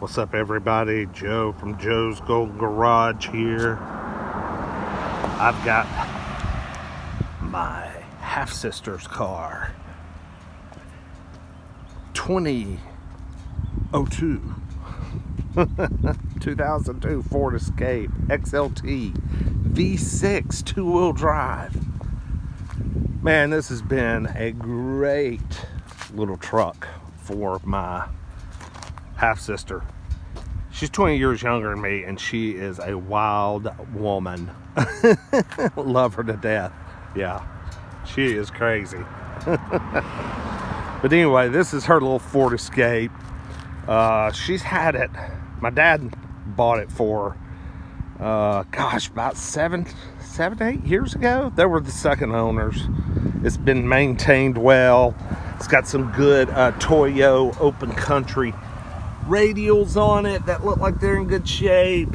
What's up, everybody? Joe from Joe's Golden Garage here. I've got my half-sister's car, 2002, 2002 Ford Escape, XLT, V6, two-wheel drive. Man, this has been a great little truck for my half-sister. She's 20 years younger than me, and she is a wild woman. Love her to death. Yeah, she is crazy. But anyway, this is her little Ford Escape. She's had it. My dad bought it for her, gosh, about seven to eight years ago. They were the second owners. It's been maintained well. It's got some good Toyo open country radials on it that look like they're in good shape,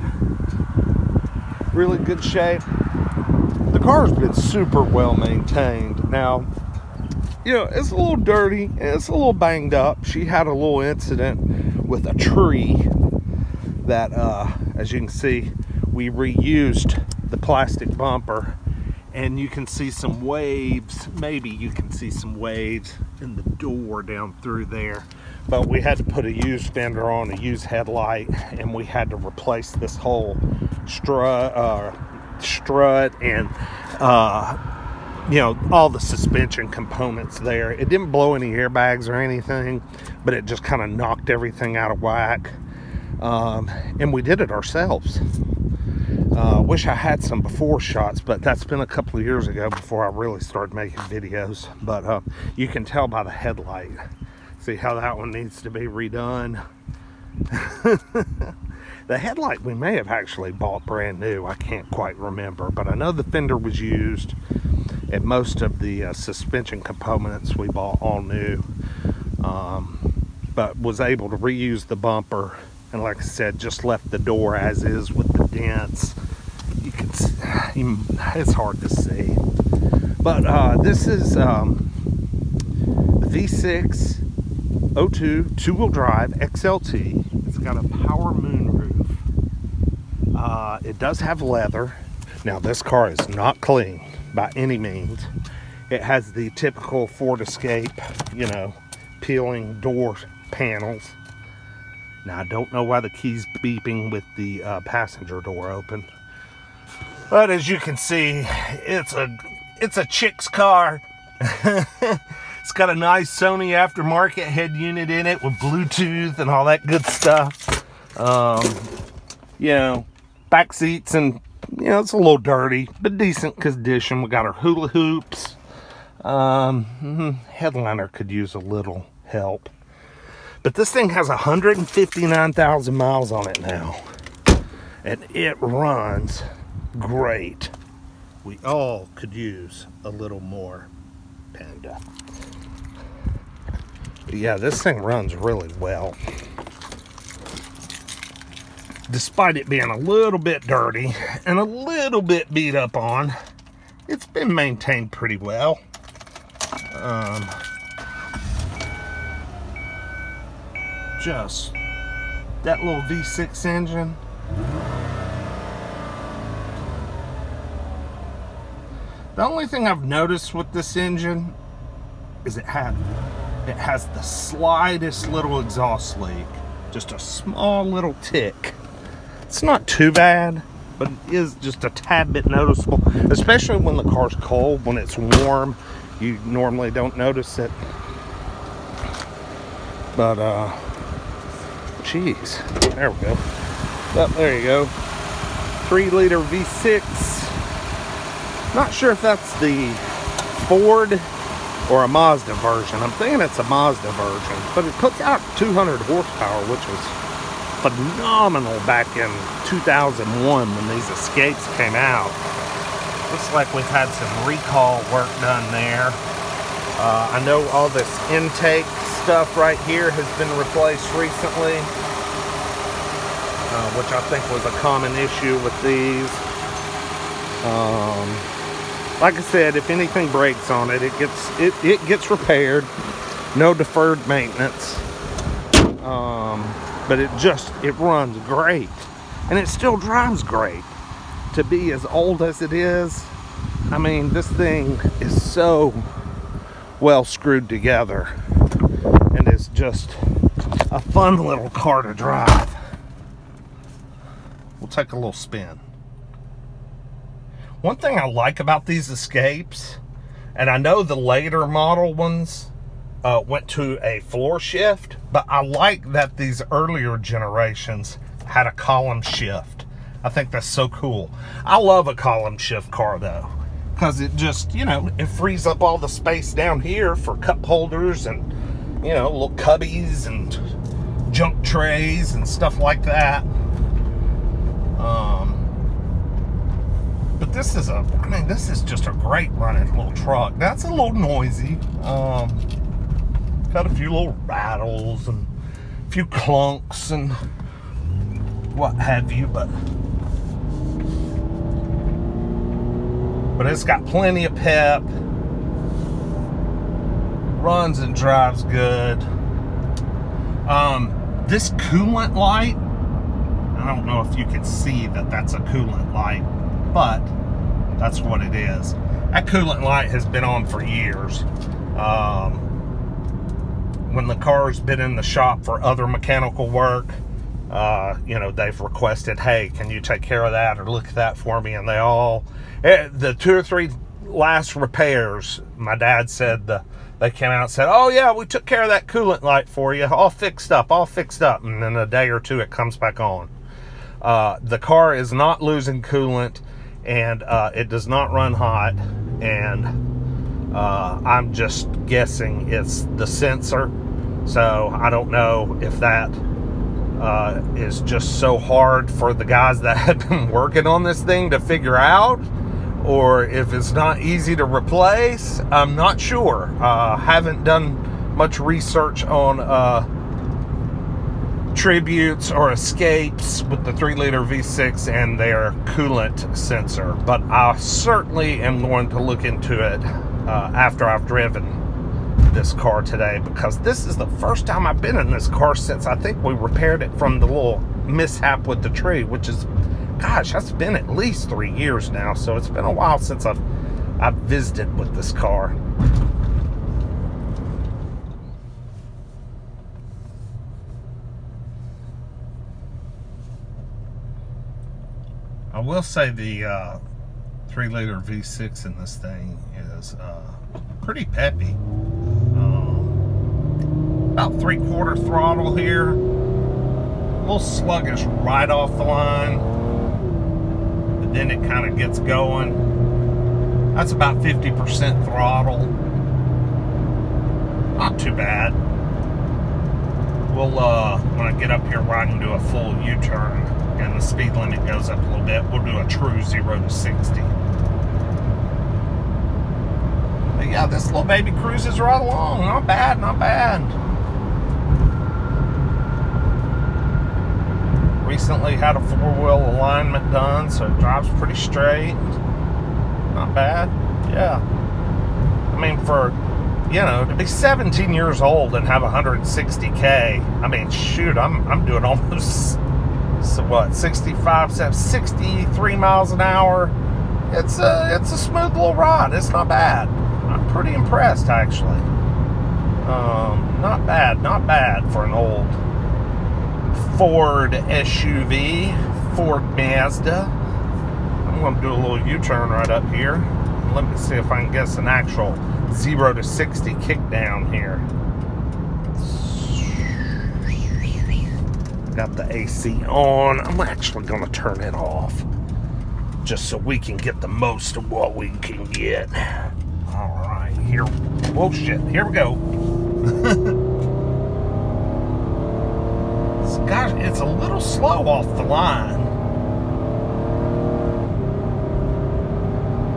really good shape. The car's been super well maintained. Now, you know, it's a little dirty, it's a little banged up. She had a little incident with a tree that, as you can see, we reused the plastic bumper, and you can see some waves. Maybe you can see some waves in the door down through there. But we had to put a used fender on, a used headlight, and we had to replace this whole strut and, you know, all the suspension components there. It didn't blow any airbags or anything, but it just kind of knocked everything out of whack. And we did it ourselves. Wish I had some before shots, but that's been a couple of years ago before I really started making videos. But you can tell by the headlight. See how that one needs to be redone. The headlight we may have actually bought brand new. I can't quite remember, but I know the fender was used, and most of the suspension components we bought all new. But was able to reuse the bumper, and like I said, just left the door as is with the dents. You can see, it's hard to see, but this is V6. 02 two-wheel drive XLT. It's got a power moonroof. It does have leather. Now, this car is not clean by any means. It has the typical Ford Escape, you know, peeling door panels. Now, I don't know why the key's beeping with the passenger door open, but as you can see, it's a chick's car. It's got a nice Sony aftermarket head unit in it with Bluetooth and all that good stuff. You know, back seats, and, you know, it's a little dirty, but decent condition. We got our hula hoops. Headliner could use a little help. But this thing has 159,000 miles on it now, and it runs great. We all could use a little more Panda. Yeah, this thing runs really well, despite it being a little bit dirty and a little bit beat up on. It's been maintained pretty well. Just that little V6 engine. The only thing I've noticed with this engine is it has the slightest little exhaust leak. Just a small little tick. It's not too bad, but it is just a tad bit noticeable, especially when the car's cold. When it's warm, you normally don't notice it. But, geez, there we go. Oh, there you go. 3-liter V6. Not sure if that's the Ford or a Mazda version. I'm thinking it's a Mazda version, but it puts out 200 horsepower, which was phenomenal back in 2001 when these Escapes came out. Looks like we've had some recall work done there. I know all this intake stuff right here has been replaced recently, which I think was a common issue with these. Like I said, if anything breaks on it, it gets repaired. No deferred maintenance. but it runs great, and it still drives great. To be as old as it is, I mean, this thing is so well screwed together, and it's just a fun little car to drive. We'll take a little spin. One thing I like about these Escapes, and I know the later model ones went to a floor shift, but I like that these earlier generations had a column shift. I think that's so cool. I love a column shift car though, because it just, you know, it frees up all the space down here for cup holders and, you know, little cubbies and junk trays and stuff like that. But this is this is just a great running little truck. That's a little noisy. Got a few little rattles and a few clunks and what have you, but it's got plenty of pep. Runs and drives good. This coolant light, I don't know if you can see that that's a coolant light, but that's what it is. That coolant light has been on for years. When the car's been in the shop for other mechanical work, you know, they've requested, hey, can you take care of that or look at that for me? And they all, the two or three last repairs, my dad said they came out and said, oh yeah, we took care of that coolant light for you, all fixed up. And then a day or two it comes back on. The car is not losing coolant, and it does not run hot, and I'm just guessing it's the sensor. So I don't know if that is just so hard for the guys that have been working on this thing to figure out, or if it's not easy to replace. I'm not sure. Haven't done much research on Tributes or Escapes with the 3-liter V6 and their coolant sensor, but I certainly am going to look into it after I've driven this car today, because this is the first time I've been in this car since I think we repaired it from the little mishap with the tree, which is, gosh, that's been at least 3 years now, so it's been a while since I've visited with this car. I will say the 3-liter V6 in this thing is pretty peppy. About 3/4 throttle here. A little sluggish right off the line, but then it kind of gets going. That's about 50% throttle. Not too bad. We'll, when I get up here where I can do a full U-turn and the speed limit goes up a little bit, we'll do a true 0 to 60. But yeah, this little baby cruises right along. Not bad, not bad. Recently had a four-wheel alignment done, so it drives pretty straight. Not bad. Yeah, I mean, for, you know, to be 17 years old and have 160K, I mean, shoot, I'm doing almost, so what, 63 miles an hour. It's a smooth little ride. It's not bad. I'm pretty impressed, actually. Not bad, not bad for an old Ford SUV, Ford Mazda. I'm going to do a little U-turn right up here. Let me see if I can guess an actual 0 to 60 kick down here. Got the AC on. I'm actually going to turn it off just so we can get the most of what we can get. All right, here. Oh shit, here we go. Gosh, it's a little slow off the line.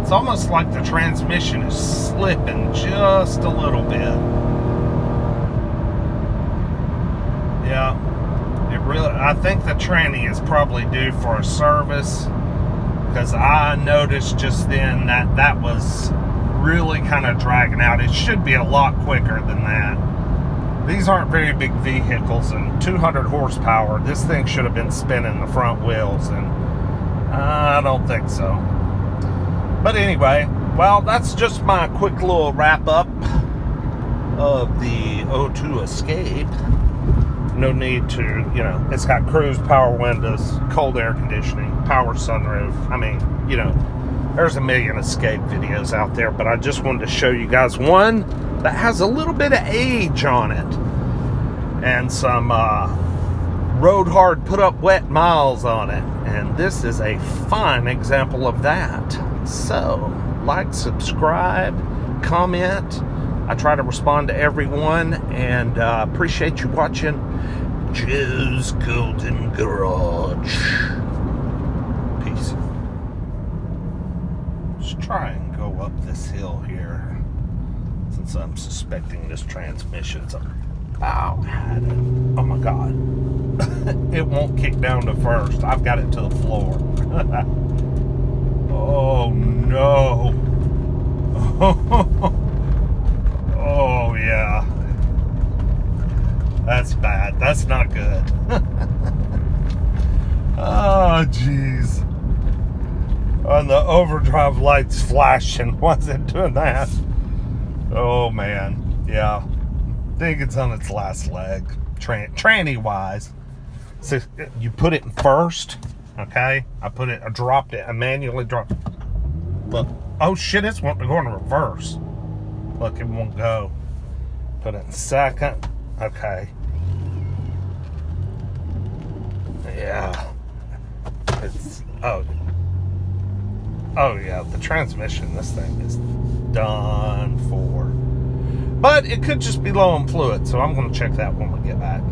It's almost like the transmission is slipping just a little bit. Yeah, it really, I think the tranny is probably due for a service, because I noticed just then that that was really kind of dragging out. It should be a lot quicker than that. These aren't very big vehicles, and 200 horsepower, this thing should have been spinning the front wheels, and I don't think so. But anyway, well, that's just my quick little wrap-up of the '02 Escape. No need to, you know, it's got cruise, power windows, cold air conditioning, power sunroof. I mean, you know, there's a million Escape videos out there, but I just wanted to show you guys one that has a little bit of age on it and some road hard, put up wet miles on it. And this is a fine example of that. So, like, subscribe, comment. I try to respond to everyone, and appreciate you watching Joe's Golden Garage. Peace. Let's try and go up this hill here, since I'm suspecting this transmission's about at it. Oh my God. It won't kick down to first. I've got it to the floor. Oh no. Oh. Oh, yeah. That's bad. That's not good. Oh, jeez. And the overdrive light's flashing. Why is it doing that? Oh, man. Yeah. I think it's on its last leg. Tranny-wise. So you put it in first, okay? I dropped it. I manually dropped it. Look. Oh, shit. It's going in reverse. Look, it won't go. Put it in second. Okay. Yeah. It's, oh. Oh, yeah. The transmission, this thing is done for. But it could just be low on fluid, so I'm going to check that when we get back.